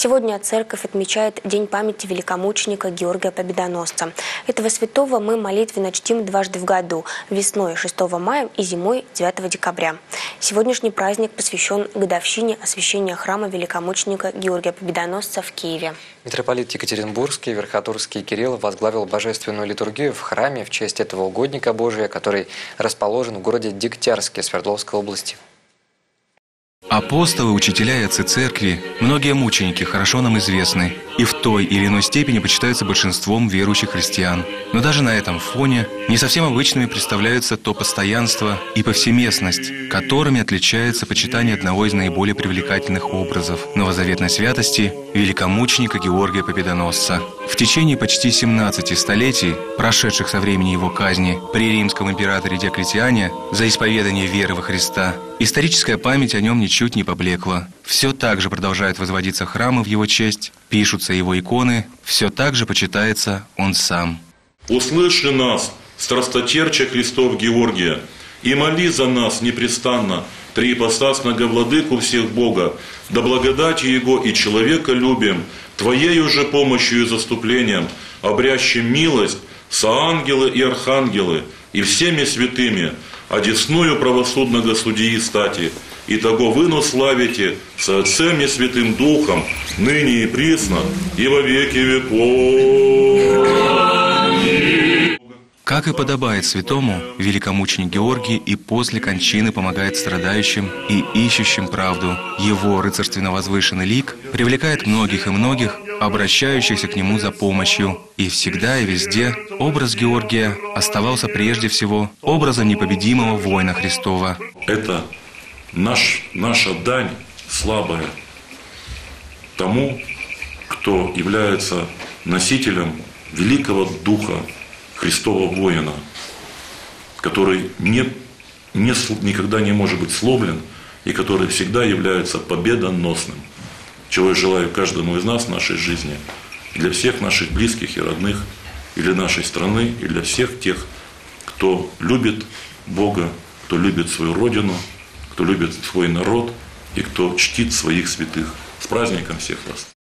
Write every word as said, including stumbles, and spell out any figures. Сегодня церковь отмечает День памяти великомученика Георгия Победоносца. Этого святого мы молитвенно чтим дважды в году – весной шестого мая и зимой девятого декабря. Сегодняшний праздник посвящен годовщине освящения храма великомученика Георгия Победоносца в Киеве. Митрополит Екатеринбургский, Верхотурский Кирилл возглавил божественную литургию в храме в честь этого угодника Божия, который расположен в городе Дегтярске Свердловской области. Апостолы, учителя и отцы церкви, многие мученики хорошо нам известны и в той или иной степени почитаются большинством верующих христиан. Но даже на этом фоне не совсем обычными представляются то постоянство и повсеместность, которыми отличается почитание одного из наиболее привлекательных образов новозаветной святости – великомученика Георгия Победоносца. В течение почти семнадцати столетий, прошедших со времени его казни при римском императоре Диоклетиане за исповедание веры во Христа, историческая память о нем ничуть не поблекла. Все так же продолжают возводиться храмы в его честь, пишутся его иконы, все так же почитается он сам. «Услыши нас, страстотерче Христов Георгия, и моли за нас непрестанно, триипостасного владыку всех Бога, да благодати Его и человека любим, Твоею же помощью и заступлением, обрящим милость, соангелы и архангелы, и всеми святыми, одесную правосудного судьи стати, и того выну славите со Отцем и Святым Духом, ныне и присно, и во веки веков». Как и подобает святому, великомученик Георгий и после кончины помогает страдающим и ищущим правду. Его рыцарственно возвышенный лик привлекает многих и многих, обращающихся к нему за помощью. И всегда и везде образ Георгия оставался прежде всего образом непобедимого воина Христова. Это наш, наша дань слабая тому, кто является носителем великого духа Христова воина, который не, не, никогда не может быть сломлен и который всегда является победоносным. Чего я желаю каждому из нас в нашей жизни, для всех наших близких и родных, и для нашей страны, и для всех тех, кто любит Бога, кто любит свою родину, кто любит свой народ и кто чтит своих святых. С праздником всех вас!